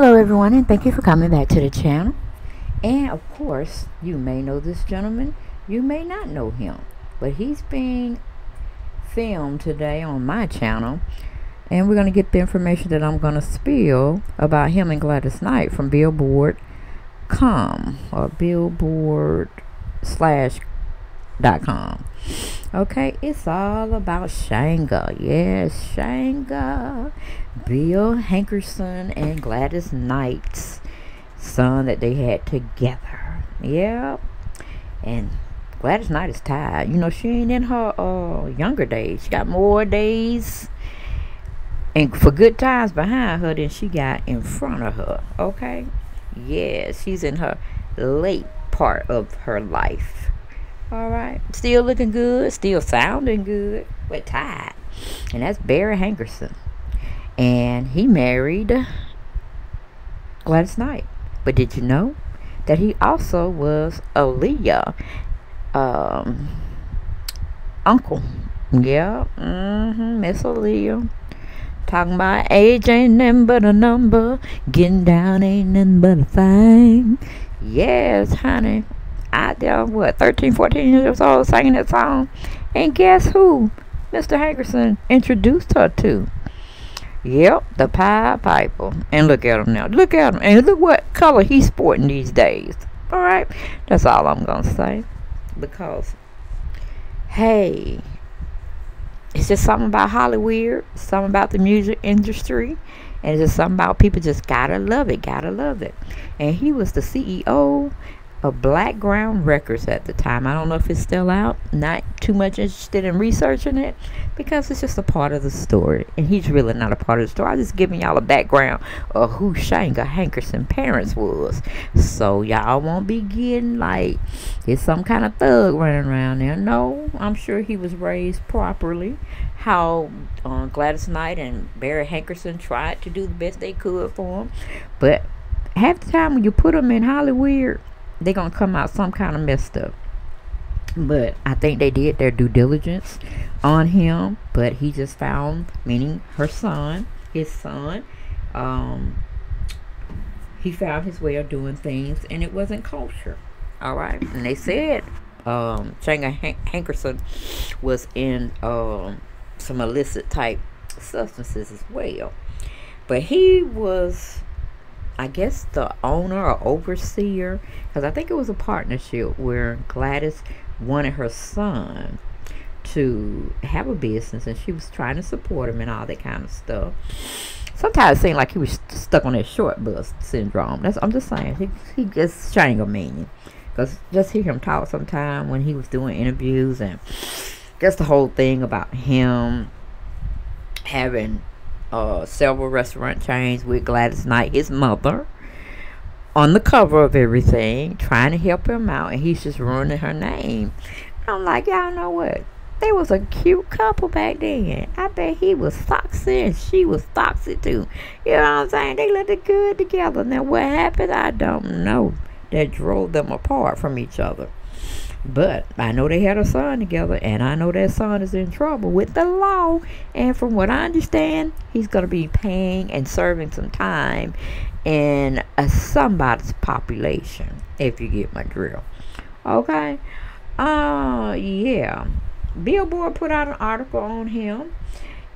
Hello everyone, and thank you for coming back to the channel. And of course, you may know this gentleman, you may not know him, but he's being filmed today on my channel, and we're going to get the information that I'm going to spill about him and Gladys Knight from Billboard.com or Billboard.com. Okay, it's all about Shanga. Yes, Shanga, Bill Hankerson and Gladys Knight's son that they had together. Yeah, and Gladys Knight is tired. You know, she ain't in her younger days. She got more days and for good times behind her than she got in front of her. Okay, yeah, she's in her late part of her life. All right, still looking good, still sounding good, but tired. And that's Barry Hankerson, and he married Gladys Knight. But did you know that he also was Aaliyah uncle? Yeah, Miss Aaliyah. Talking about age ain't nothing but a number, getting down ain't nothing but a thing. Yes, honey. Out there, what, 13, 14 years old, singing that song. And guess who Mr. Hankerson introduced her to? Yep, the Pied Piper. And look at him now. Look at him. And look what color he's sporting these days. All right? That's all I'm going to say. Because, hey, it's just something about Hollywood, something about the music industry, and it's just something about people just got to love it, got to love it. And he was the CEO of Blackground Records at the time. I don't know if it's still out. Not too much interested in researching it because it's just a part of the story, and he's really not a part of the story. I'm just giving y'all a background of who Shanga Hankerson's parents was, so y'all won't be getting like it's some kind of thug running around there. No, I'm sure he was raised properly. How Gladys Knight and Barry Hankerson tried to do the best they could for him, but half the time when you put them in Hollywood, they're going to come out some kind of messed up. But I think they did their due diligence on him. But he just found, meaning her son, his son, he found his way of doing things. And it wasn't culture. All right. And they said Shanga Hankerson was in some illicit type substances as well. But he was, I guess, the owner or overseer, because I think it was a partnership where Gladys wanted her son to have a business, and she was trying to support him and all that kind of stuff. Sometimes it seemed like he was stuck on that short bus syndrome. That's, I'm just saying, he just Shanga meaning, because just hear him talk sometime when he was doing interviews, and just the whole thing about him having several restaurant chains with Gladys Knight, his mother, on the cover of everything, trying to help him out, and he's just ruining her name. I'm like, y'all know what? They was a cute couple back then. I bet he was foxy and she was foxy too. You know what I'm saying? They looked good together. Now what happened? I don't know. That drove them apart from each other. But I know they had a son together, and I know that son is in trouble with the law. And from what I understand, he's going to be paying and serving some time in somebody's population, if you get my drill. Okay? Yeah. Billboard put out an article on him,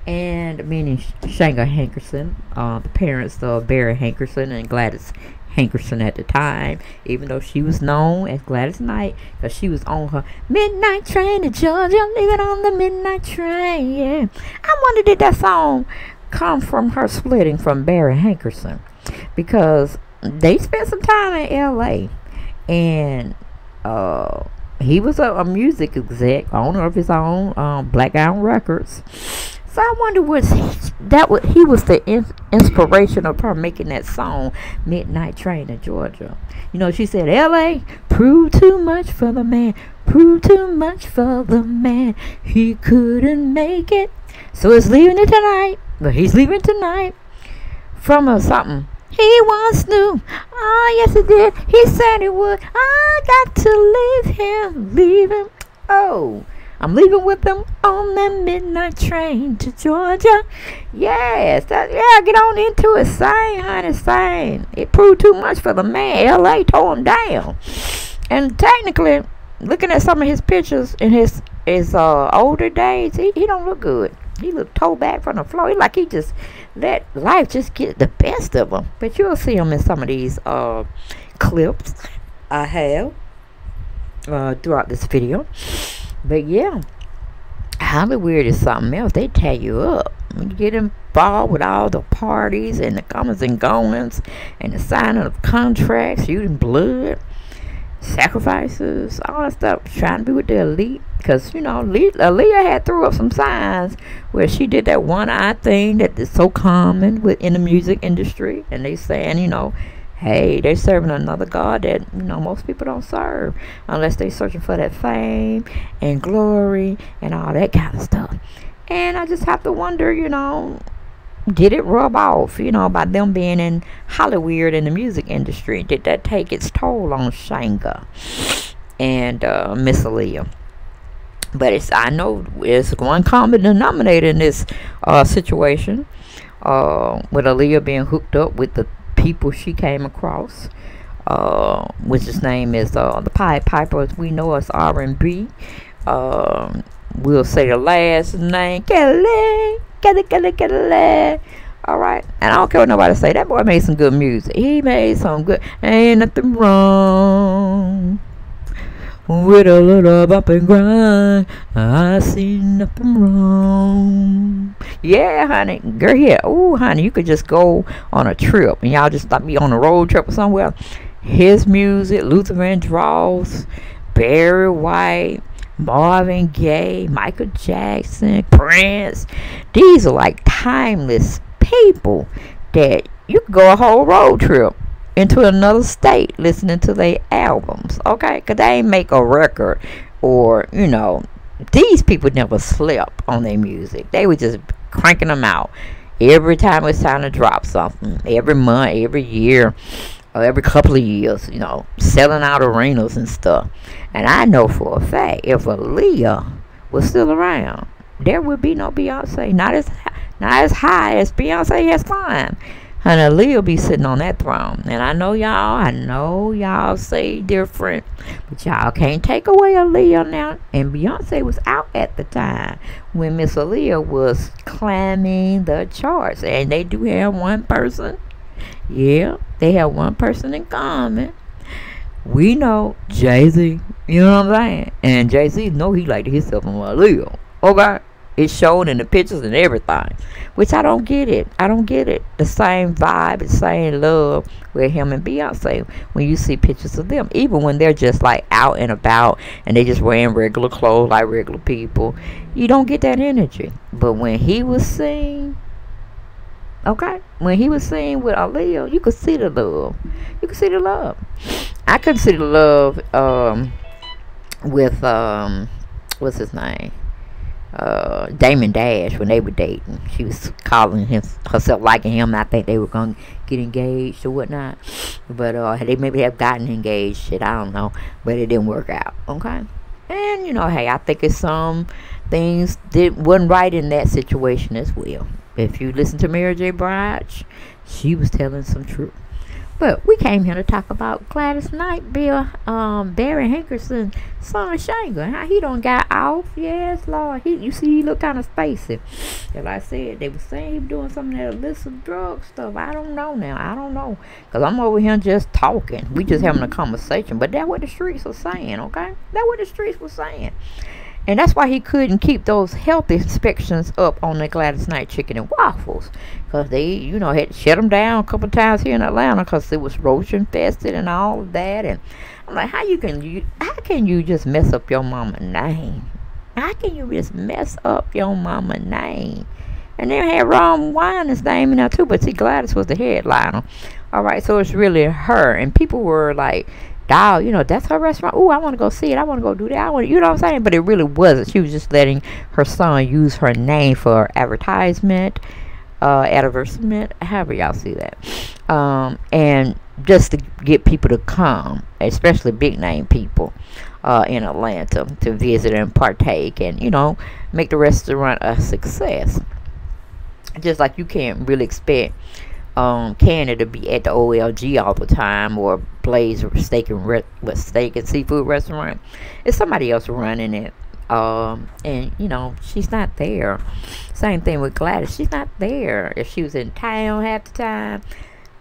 and meaning Shanga Hankerson, the parents of Barry Hankerson and Gladys Hankerson at the time, even though she was known as Gladys Knight, because she was on her Midnight Train to Georgia, leaving on the midnight train. Yeah, I wonder did that song come from her splitting from Barry Hankerson, because they spent some time in L.A. and he was a music exec, owner of his own Blackground Records. So I wonder he was the inspiration of her making that song, Midnight Train to Georgia. You know, she said, L.A., proved too much for the man. Proved too much for the man. He couldn't make it. So he's leaving it tonight. But he's leaving tonight from a something. He once knew. Oh, yes, he did. He said he would. I got to leave him. Leave him. Oh. I'm leaving with them on that midnight train to Georgia. Yes, get on into it. Sing, honey, sing. It proved too much for the man. L.A. tore him down. And technically, looking at some of his pictures in his older days, he don't look good. He looked toe back from the floor. He like he just let life just get the best of him. But you'll see him in some of these clips I have throughout this video. But yeah, Hollywood is something else. They tear you up. You get involved with all the parties and the comings and goings and the signing of contracts, shooting blood, sacrifices, all that stuff, trying to be with the elite. Because, you know, Aaliyah had threw up some signs where she did that one-eye thing that is so common within the music industry. And they saying, you know, hey, they're serving another God that, you know, most people don't serve unless they're searching for that fame and glory and all that kind of stuff. And I just have to wonder, you know, did it rub off, you know, by them being in Hollywood and the music industry? Did that take its toll on Shanga and Miss Aaliyah? But it's, I know it's one common denominator in this situation with Aaliyah being hooked up with the people she came across, which his name is the Pied Piper, as we know, as R&B. We'll say the last name, Kelly. Kelly. All right, and I don't care what nobody say. That boy made some good music. He made some good. Ain't nothing wrong with a little bump and grind. I see nothing wrong. Yeah, honey. Girl, yeah. Oh, honey, you could just go on a trip. And y'all just like be on a road trip or somewhere. His music, Luther Vandross, Barry White, Marvin Gaye, Michael Jackson, Prince. These are like timeless people that you could go a whole road trip into another state listening to their albums, okay? Because they ain't make a record, or, you know, these people never slept on their music. They were just cranking them out every time it's time to drop something, every month, every year, or every couple of years, you know, selling out arenas and stuff. And I know for a fact, if Aaliyah was still around, there would be no Beyonce. Not as high as Beyonce has climbed. And Aaliyah be sitting on that throne. And I know y'all say different. But y'all can't take away Aaliyah now. And Beyonce was out at the time when Miss Aaliyah was climbing the charts. And they do have one person. Yeah, they have one person in common. We know Jay-Z. You know what I'm saying? And Jay-Z know he liked himself on Aaliyah. Okay? It's shown in the pictures and everything, which I don't get it. I don't get it. The same vibe, the same love with him and Beyonce when you see pictures of them, even when they're just like out and about and they just wearing regular clothes like regular people. You don't get that energy. But when he was seen, okay, when he was seen with Aaliyah, you could see the love. You could see the love. I couldn't see the love with what's his name? Damon Dash, when they were dating. She was calling him herself liking him. I think they were gonna get engaged or whatnot, but they maybe have gotten engaged, shit, I don't know, but it didn't work out, okay? And you know, hey, I think it's some things that wasn't right in that situation as well. If you listen to Mary J. Blige, she was telling some truth. But we came here to talk about Gladys Knight, Barry Hankerson, son of Shanga, how he done got off. Yes, Lord. You see, he look kind of spacey. And like I said, they were saying he was doing some of that illicit drug stuff. I don't know now. I don't know. Because I'm over here just talking. We just having a conversation. But that's what the streets were saying, okay? That's what the streets were saying. And that's why he couldn't keep those health inspections up on the Gladys Knight Chicken and Waffles. Because they, you know, had shut them down a couple of times here in Atlanta because it was roach infested and all of that. And I'm like, how can you just mess up your mama's name? How can you just mess up your mama's name? And they had Ron Wyman's name in there too. But see, Gladys was the headliner. All right, so it's really her. And people were like, oh, you know, that's her restaurant. Oh, I want to go see it. I want to go do that. I want, you know what I'm saying? But it really wasn't. She was just letting her son use her name for advertisement, advertisement, however y'all see that, and just to get people to come, especially big name people. in Atlanta to visit and partake and, you know, make the restaurant a success. Just like you can't really expect Canada to be at the OLG all the time, or Blaze steak and seafood restaurant. It's somebody else running it, and you know, she's not there. Same thing with Gladys, she's not there. If she was in town half the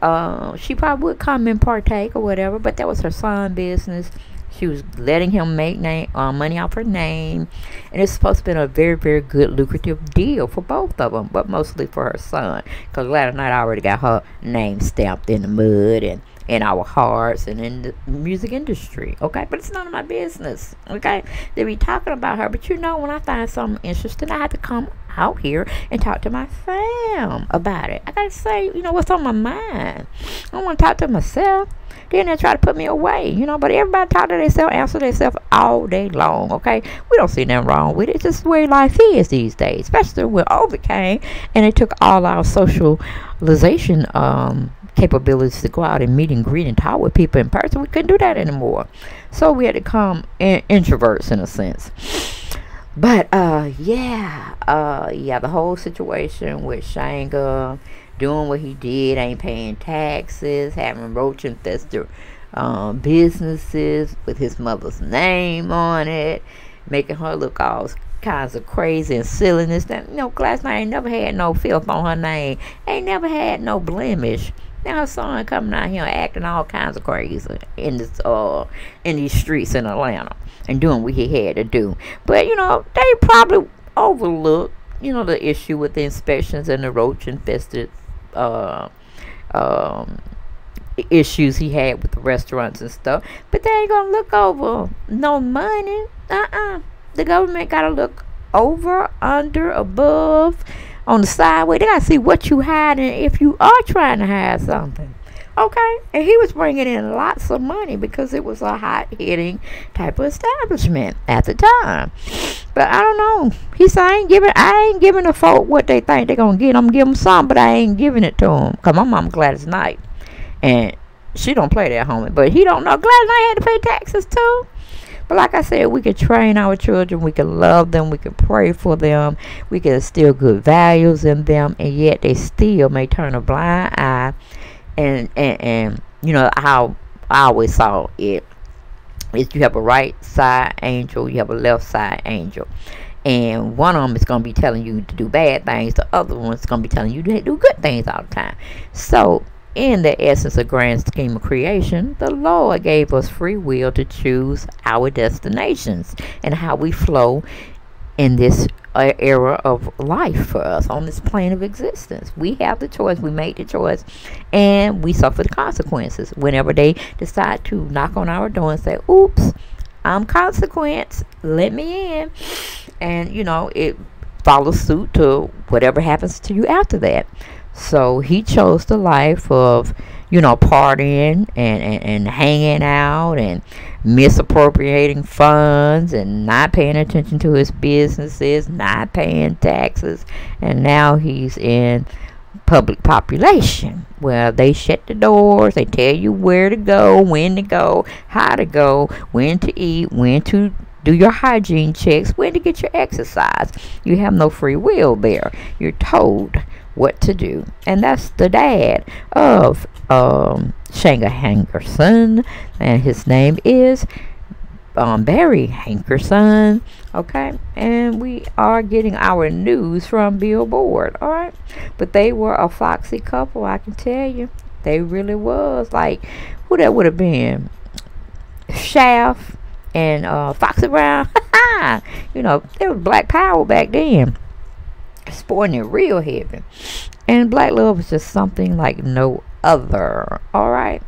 time, she probably would come and partake or whatever, but that was her son's business. She was letting him make money off her name, and it's supposed to be a very, very good, lucrative deal for both of them, but mostly for her son, because Gladys Knight already got her name stamped in the mud and in our hearts and in the music industry, okay? But it's none of my business, okay? They be talking about her, but you know, when I find something interesting, I have to come out here and talk to my fam about it. I gotta say, you know, what's on my mind. I don't want to talk to myself. Then they try to put me away, you know, but everybody talk to themselves, answer themselves all day long, okay? We don't see nothing wrong with it. It's just the way life is these days, especially when COVID came and it took all our socialization capabilities to go out and meet and greet and talk with people in person. We couldn't do that anymore. So we had to come introverts in a sense. But, yeah, the whole situation with Shanga doing what he did, ain't paying taxes, having roach-infested businesses with his mother's name on it, making her look all kinds of crazy and silliness. That, you know, Gladys Knight ain't never had no filth on her name, ain't never had no blemish. Now her son coming out here acting all kinds of crazy in this in these streets in Atlanta and doing what he had to do. But, you know, they probably overlooked, you know, the issue with the inspections and the roach-infested issues he had with the restaurants and stuff. But they ain't gonna look over no money. The government gotta look over, under, above, on the sideway. They gotta see what you hiding if you are trying to hide something, okay? And he was bringing in lots of money because it was a hot-hitting type of establishment at the time. But I don't know. He said, I ain't giving the folk what they think they're gonna get. I'm gonna give them some, but I ain't giving it to them. Cause my mom Gladys Knight, and she don't play that, homie. But he don't know. Gladys Knight had to pay taxes too. But like I said, we can train our children, we can love them, we can pray for them, we can instill good values in them, and yet they still may turn a blind eye. And you know how I always saw it is, you have a right side angel, you have a left side angel, and one of them is going to be telling you to do bad things, the other one's going to be telling you to do good things all the time. So in the essence of grand scheme of creation, the Lord gave us free will to choose our destinations and how we flow in this era of life for us on this plane of existence. We have the choice, we make the choice, and we suffer the consequences whenever they decide to knock on our door and say, oops, I'm consequence, let me in. And you know, it follows suit to whatever happens to you after that. So he chose the life of, you know, partying and hanging out and misappropriating funds and not paying attention to his businesses, not paying taxes. And now he's in public population where they shut the doors, they tell you where to go, when to go, how to go, when to eat, when to do your hygiene checks, when to get your exercise. You have no free will there. You're told what to do. And that's the dad of Shanga Hankerson, and his name is Barry Hankerson, okay? And we are getting our news from Billboard, all right? But they were a foxy couple, I can tell you. They really was. Like, who that would have been? Shaft and Foxy Brown. You know, they was Black Power back then, sporting it real heavy, and black love was just something like no other, all right?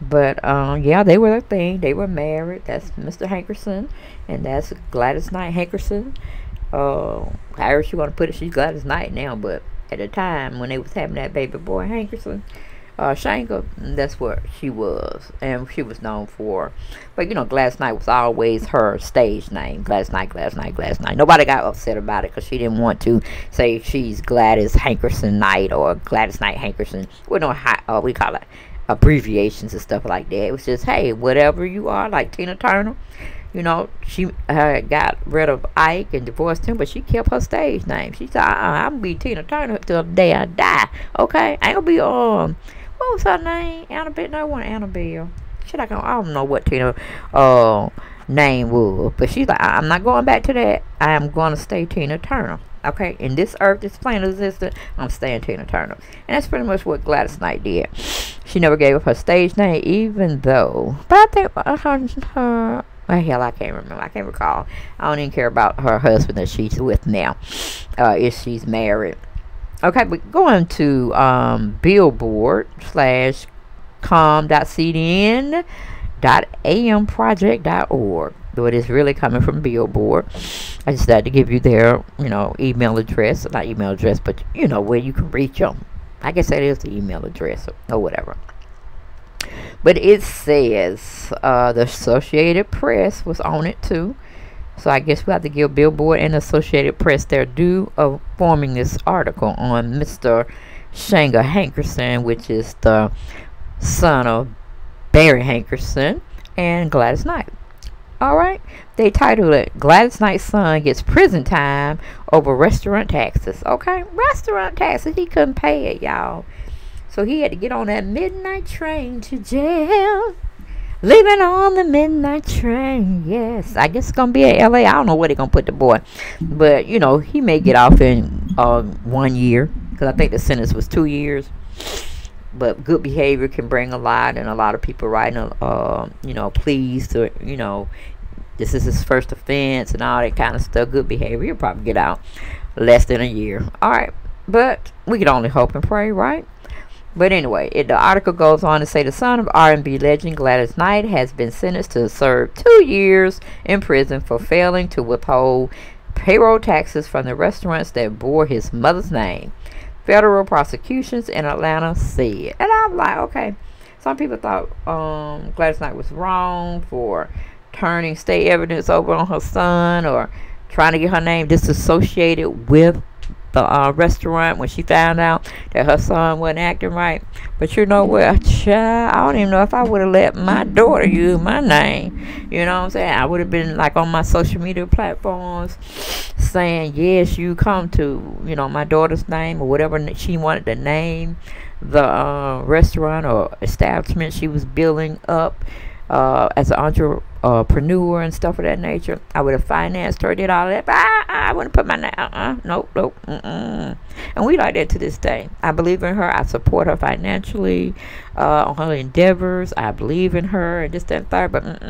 But yeah, they were their thing. They were married. That's Mr. Hankerson, and that's Gladys Knight Hankerson. However you want to put it, she's Gladys Knight now, but at the time when they was having that baby boy Hankerson, Shanga, that's what she was, and she was known for. But you know, Gladys Knight was always her stage name. Gladys Knight, Gladys Knight, Gladys Knight. Nobody got upset about it because she didn't want to say she's Gladys Hankerson Knight or Gladys Knight Hankerson. We don't we call it abbreviations and stuff like that. It was just, hey, whatever you are, like Tina Turner, You know, she got rid of Ike and divorced him, but she kept her stage name. She said, I'm going to be Tina Turner till the day I die, okay? I ain't going to be, what was her name? Annabelle? No, it wasn't Annabelle. She's like, I don't know what Tina name was, but she's like, I'm not going back to that. I am going to stay Tina Turner, okay? In this earth, this planet existence, I'm staying Tina Turner. And that's pretty much what Gladys Knight did. She never gave up her stage name, even though, but I think her hell, I can't remember. I can't recall. I don't even care about her husband that she's with now, if she's married. Okay, but going to billboard.com.cdn.amproject.org. Though it is really coming from Billboard. I just had to give you their, you know, email address. Not email address, but, you know, where you can reach them. I guess that is the email address or whatever. But it says the Associated Press was on it too. So I guess we have to give Billboard and Associated Press their due of forming this article on Mr. Shanga Hankerson, which is the son of Barry Hankerson and Gladys Knight. Alright, they titled it Gladys Knight's son gets prison time over restaurant taxes. Okay, restaurant taxes. He couldn't pay it, y'all. So he had to get on that midnight train to jail. Living on the midnight train. Yes. I guess it's going to be at LA. I don't know where they're going to put the boy. But, you know, he may get off in 1 year. Because I think the sentence was 2 years. But good behavior can bring a lot. And a lot of people writing, you know, pleas to, you know, this is his first offense and all that kind of stuff. Good behavior. He'll probably get out less than a year. All right. But we can only hope and pray, right? But anyway, the article goes on to say the son of R&B legend Gladys Knight has been sentenced to serve 2 years in prison for failing to withhold payroll taxes from the restaurants that bore his mother's name. Federal prosecutions in Atlanta said. And I'm like, okay. Some people thought Gladys Knight was wrong for turning state evidence over on her son or trying to get her name disassociated with the restaurant when she found out that her son wasn't acting right. But you know what, child, I don't even know if I would have let my daughter use my name. You know what I'm saying? I would have been like on my social media platforms saying, yes, you come to, you know, my daughter's name or whatever she wanted to name the restaurant or establishment she was building up as an entrepreneur and stuff of that nature. I would have financed her, did all that, but I wouldn't put my name, nope. And we like that to this day. I believe in her. I support her financially on her endeavors. I believe in her and this, that, and third, but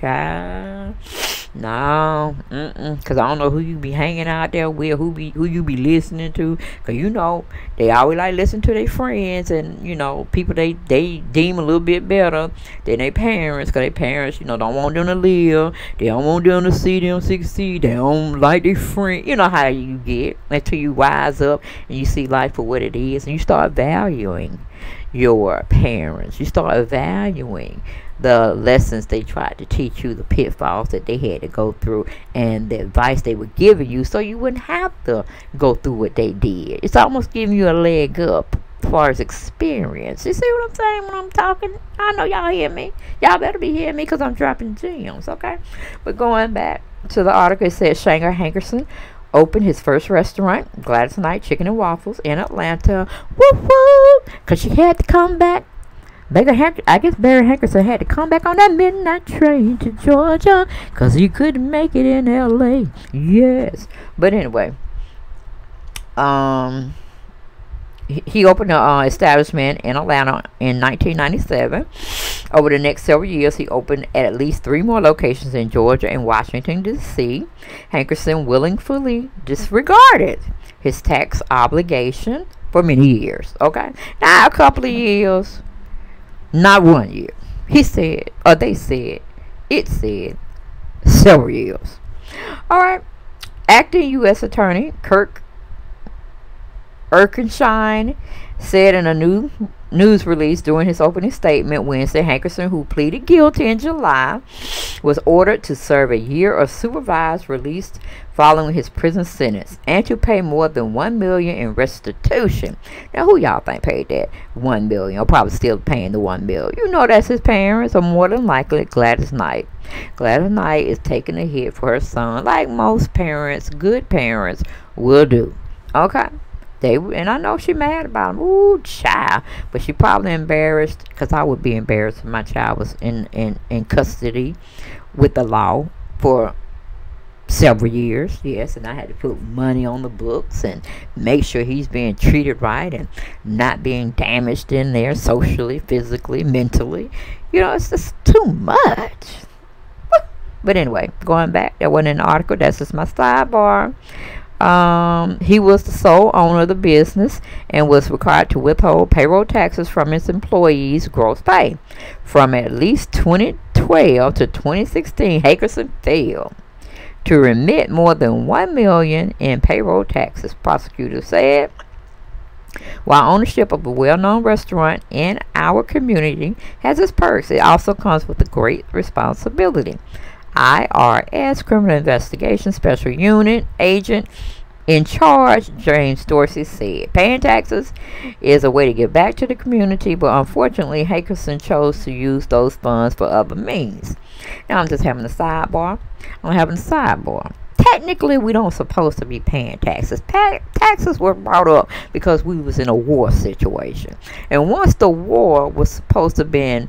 child, no, because I don't know who you be hanging out there with, who you be listening to, because you know they always like listen to their friends and, you know, people they deem a little bit better than their parents, because their parents, you know, don't want them to live, they don't want them to see them succeed, they don't like their friend. You know how you get until you wise up and you see life for what it is, and you start valuing your parents, you start valuing the lessons they tried to teach you, the pitfalls that they had to go through, and the advice they were giving you, so you wouldn't have to go through what they did. It's almost giving you a leg up as far as experience. You see what I'm saying when I'm talking? I know y'all hear me. Y'all better be hearing me because I'm dropping gems, okay? But going back to the article, it says Shanga Hankerson opened his first restaurant, Gladys Knight Chicken and Waffles, in Atlanta. Whoop whoop! Because she had to come back. I guess Barry Hankerson had to come back on that midnight train to Georgia because he couldn't make it in LA. Yes. But anyway, he opened an establishment in Atlanta in 1997. Over the next several years, he opened at least 3 more locations in Georgia and Washington, D.C. Hankerson willingly disregarded his tax obligation for many years. Okay? Now, a couple of years. Not 1 year. He said, or they said, it said, several years. All right. Acting U.S. Attorney Kirk Erkenshine said in a news release during his opening statement Wednesday, Hankerson, who pleaded guilty in July, was ordered to serve a year of supervised release following his prison sentence and to pay more than $1 million in restitution. Now, who y'all think paid that $1 million? Or probably still paying the $1 million. You know that's his parents, or more than likely Gladys Knight. Gladys Knight is taking a hit for her son, like most parents, good parents, will do. Okay? And I know she mad about him. Ooh, child. But she probably embarrassed, because I would be embarrassed if my child was in custody with the law for several years. Yes, and I had to put money on the books and make sure he's being treated right and not being damaged in there socially, physically, mentally. You know, it's just too much. But anyway, going back, that wasn't an article. That's just my sidebar. He was the sole owner of the business and was required to withhold payroll taxes from his employees' gross pay. From at least 2012 to 2016, Hankerson failed to remit more than $1 million in payroll taxes, prosecutors said. While ownership of a well-known restaurant in our community has its perks, it also comes with a great responsibility. IRS Criminal Investigation Special Unit Agent in charge, James Dorsey, said paying taxes is a way to give back to the community, but unfortunately Hankerson chose to use those funds for other means. Now I'm just having a sidebar. Technically, we don't supposed to be paying taxes. Taxes were brought up because we was in a war situation, and once the war was supposed to been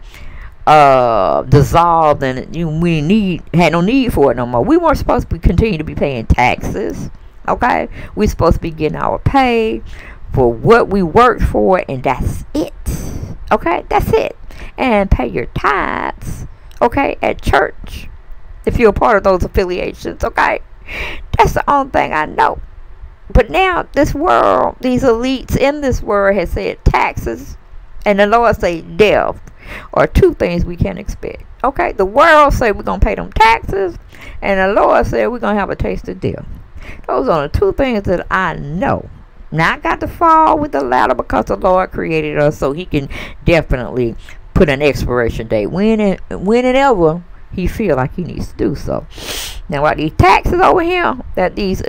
dissolved, and we had no need for it no more. We weren't supposed to continue to be paying taxes, okay? We're supposed to be getting our pay for what we worked for, and that's it, okay? That's it. And pay your tithes, okay, at church if you're a part of those affiliations, okay? That's the only thing I know. But now this world, these elites in this world has said taxes, and the Lord say death are two things we can't expect. Okay, the world say we're gonna pay them taxes, and the Lord said we're gonna have a taste of death. Those are the two things that I know. Now I got to fall with the latter because the Lord created us, so He can definitely put an expiration date when and ever He feel like He needs to do so. Now, while these taxes over here that these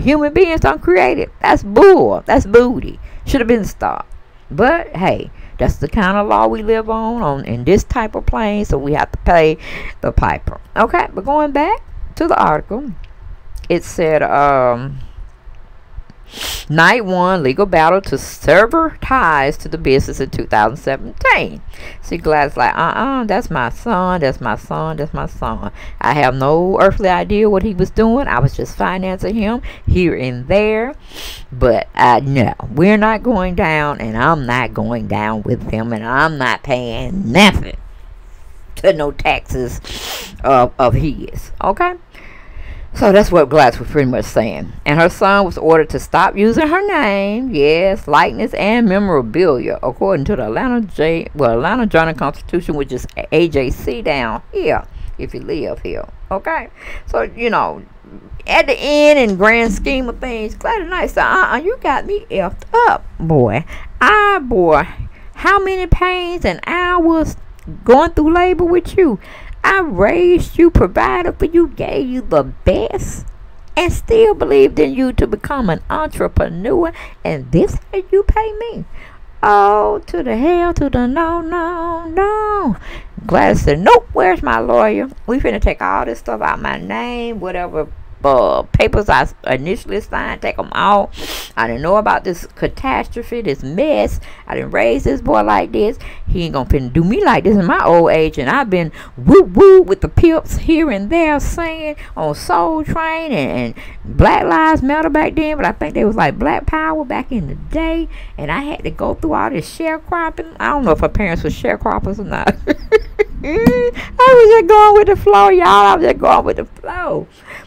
human beings done created, that's bull. That's booty. Should have been stopped. But hey, that's the kind of law we live on in this type of plane, so we have to pay the piper. Okay, but going back to the article, it said, Knight won legal battle to sever ties to the business in 2017. See, Gladys like, that's my son, I have no earthly idea what he was doing. I was just financing him here and there. But no, we're not going down, and I'm not going down with him, and I'm not paying nothing to no taxes of his, okay? So that's what Gladys was pretty much saying. And her son was ordered to stop using her name, yes, likeness, and memorabilia, according to the Atlanta Journal Constitution, which is AJC down here, if you live here. Okay? So, you know, at the end and grand scheme of things, Gladys Knight said, you got me effed up, boy. How many pains and hours going through labor with you? I raised you, provided for you, gave you the best, and still believed in you to become an entrepreneur, and this how you pay me? Oh, to the hell, to the no, no, no. Gladys said, nope, where's my lawyer? We finna take all this stuff out my name, whatever papers I initially signed, take them all. I didn't know about this catastrophe, this mess. I didn't raise this boy like this. He ain't gonna finna do me like this in my old age. And I've been woo-woo with the pimps here and there, saying on Soul Train and Black Lives Matter back then, but I think they was like Black Power back in the day. And I had to go through all this sharecropping. I don't know if her parents were sharecroppers or not. I was just going with the flow, y'all.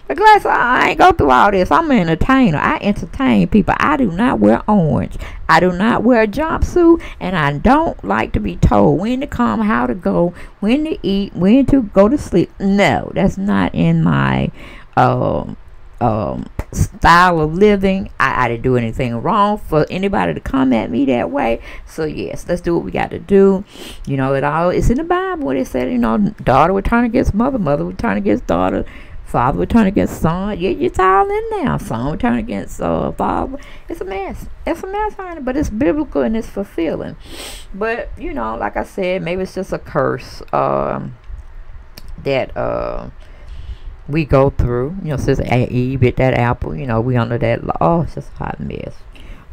But Gladys, I ain't go through all this. I'm an entertainer. I entertain people. I do not wear orange. I do not wear a jumpsuit. And I don't like to be told when to come, how to go, when to eat, when to go to sleep. No, that's not in my style of living. I didn't do anything wrong for anybody to come at me that way. So yes, let's do what we got to do. You know, it all, it's in the Bible what it said, you know, daughter would turn against mother, mother would turn against daughter, father would turn against son. Yeah, it's all in there. Son would turn against father. It's a mess. It's a mess, honey, but it's biblical and it's fulfilling. But you know, like I said, maybe it's just a curse that we go through. You know, since Eve bit that apple, you know, we under that law. Oh, it's just a hot mess.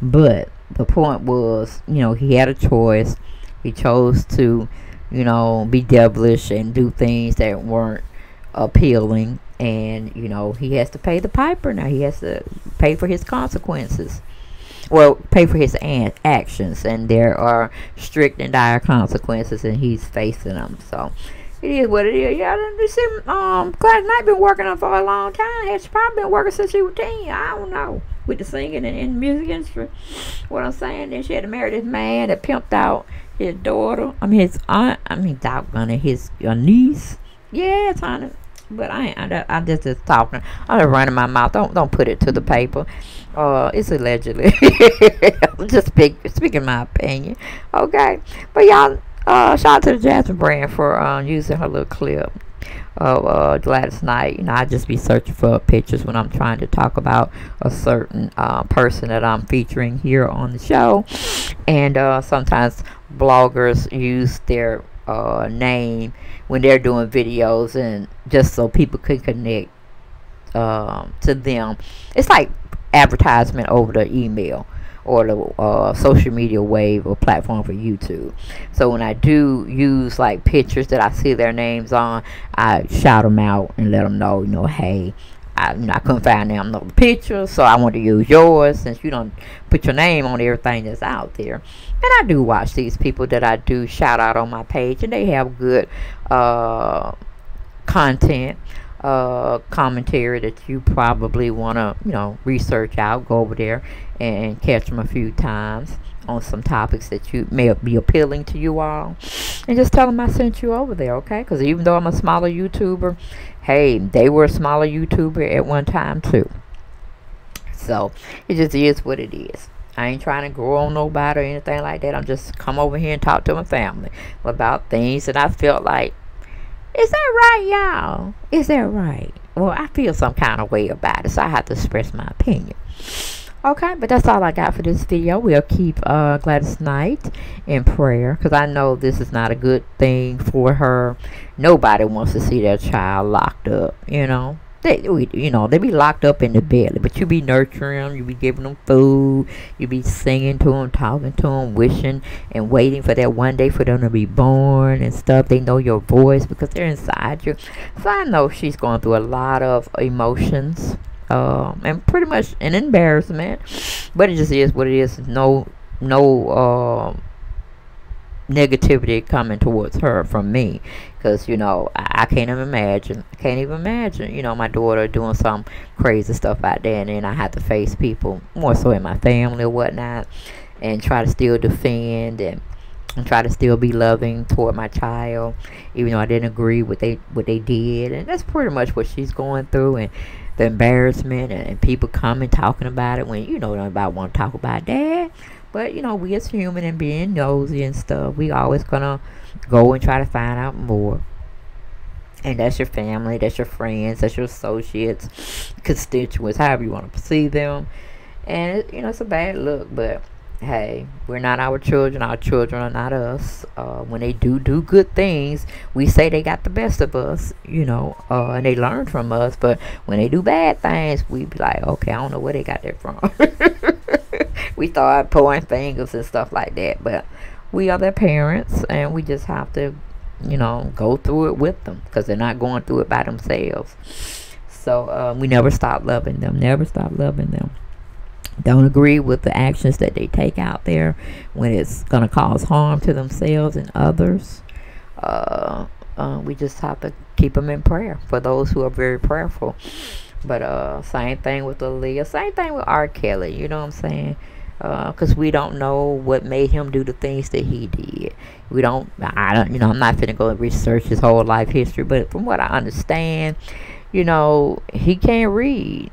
But the point was, you know, he had a choice. He chose to, you know, be devilish and do things that weren't appealing. And, you know, he has to pay the piper now. He has to pay for his consequences. Well, pay for his actions. And there are strict and dire consequences, and he's facing them. So it is what it is. Yeah, you see, Gladys Knight been working on for a long time. She's probably been working since she was 10. I don't know. With the singing and in the music industry. What I'm saying, then she had to marry this man that pimped out his daughter. I mean, his aunt. I mean, doggone it, his niece. Yes, honey. But I just talking. I'm just running my mouth. Don't put it to the paper. It's allegedly. I'm just speaking my opinion. Okay. But y'all, shout out to the Jasmine Brand for using her little clip of Gladys Knight. You know, I just be searching for pictures when I'm trying to talk about a certain person that I'm featuring here on the show. And sometimes bloggers use their name when they're doing videos, and just so people can connect to them. It's like advertisement over the email or the social media wave or platform for YouTube. So when I do use like pictures that I see their names on, I shout them out and let them know, you know, hey, I couldn't find them no pictures, so I want to use yours since you don't put your name on everything that's out there. And I do watch these people that I do shout out on my page, and they have good content, commentary that you probably want to, you know, research out, go over there and catch them a few times on some topics that you may be appealing to you all, and just tell them I sent you over there, okay? Because even though I'm a smaller YouTuber, hey, they were a smaller YouTuber at one time too. So it just is what it is. I ain't trying to grow on nobody or anything like that. I'm just come over here and talk to my family about things that I felt like, is that right, y'all? Is that right? Well, I feel some kind of way about it, so I have to express my opinion. Okay, but that's all I got for this video. We'll keep Gladys Knight in prayer, because I know this is not a good thing for her. Nobody wants to see their child locked up, you know. You know, they be locked up in the belly, but you be nurturing them, you be giving them food, you be singing to them, talking to them, wishing and waiting for that one day for them to be born and stuff. They know your voice because they're inside you. So I know she's going through a lot of emotions and pretty much an embarrassment, but it just is what it is. No negativity coming towards her from me, because, you know, I can't even imagine. I can't even imagine, you know, my daughter doing some crazy stuff out there, and then I have to face people more so in my family or whatnot, and try to still defend and try to still be loving toward my child, even though I didn't agree with what they did. And that's pretty much what she's going through, and the embarrassment, and people coming talking about it when, you know, nobody want to talk about that. But, you know, we as human and being nosy and stuff, we always gonna go and try to find out more. And that's your family, that's your friends, that's your associates, constituents, however you want to see them. And, you know, it's a bad look, but hey, we're not our children. Our children are not us. When they do good things, we say they got the best of us, you know, and they learn from us. But when they do bad things, we be like, okay, I don't know where they got that from. We start pouring fingers and stuff like that, but we are their parents, and we just have to, you know, go through it with them, because they're not going through it by themselves. So we never stop loving them, never stop loving them. Don't agree with the actions that they take out there when it's going to cause harm to themselves and others. We just have to keep them in prayer for those who are very prayerful. But same thing with Aaliyah, same thing with R. Kelly, you know what I'm saying? Because we don't know what made him do the things that he did. We don't, you know, I'm not finna go and research his whole life history, but from what I understand, you know, he can't read.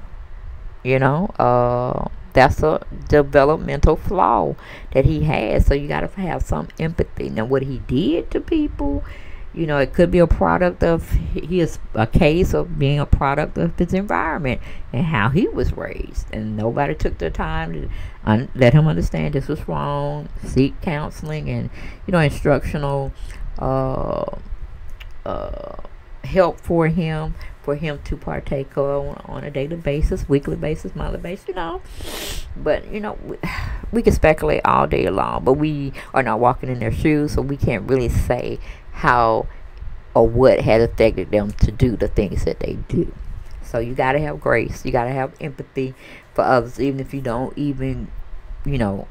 You know, that's a developmental flaw that he has. So you got to have some empathy. Now, what he did to people, you know, it could be a product of, he is a case of being a product of his environment and how he was raised. And nobody took the time to let him understand this was wrong, seek counseling and, you know, instructional help for him to partake on a daily basis, weekly basis, monthly basis, you know. But, you know, we can speculate all day long, but we are not walking in their shoes, so we can't really say how or what had affected them to do the things that they do. So you got to have grace. You got to have empathy for others, even if you don't even, you know,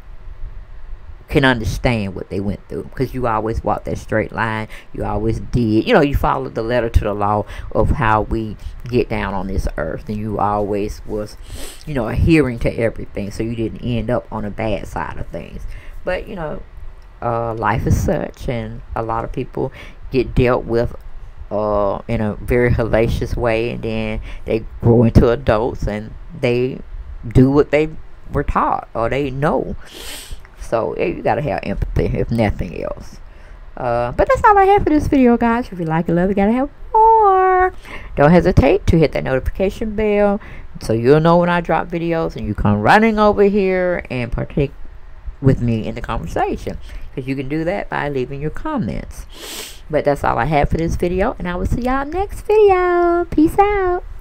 can understand what they went through, because you always walked that straight line. You always did, you know, you followed the letter to the law of how we get down on this earth, and you always was, you know, adhering to everything, so you didn't end up on the bad side of things. But, you know, life is such, and a lot of people get dealt with in a very hellacious way, and then they grow into adults and they do what they were taught or they know. So, yeah, you got to have empathy, if nothing else. But that's all I have for this video, guys. If you like and love, you got to have more. Don't hesitate to hit that notification bell so you'll know when I drop videos and you come running over here and partake with me in the conversation. Because you can do that by leaving your comments. But that's all I have for this video, and I will see y'all next video. Peace out.